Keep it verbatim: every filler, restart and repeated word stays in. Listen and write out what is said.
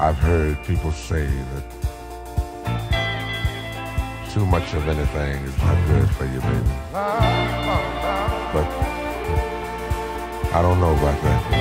I've heard people say that too much of anything is not good for you, baby. But I don't know about that.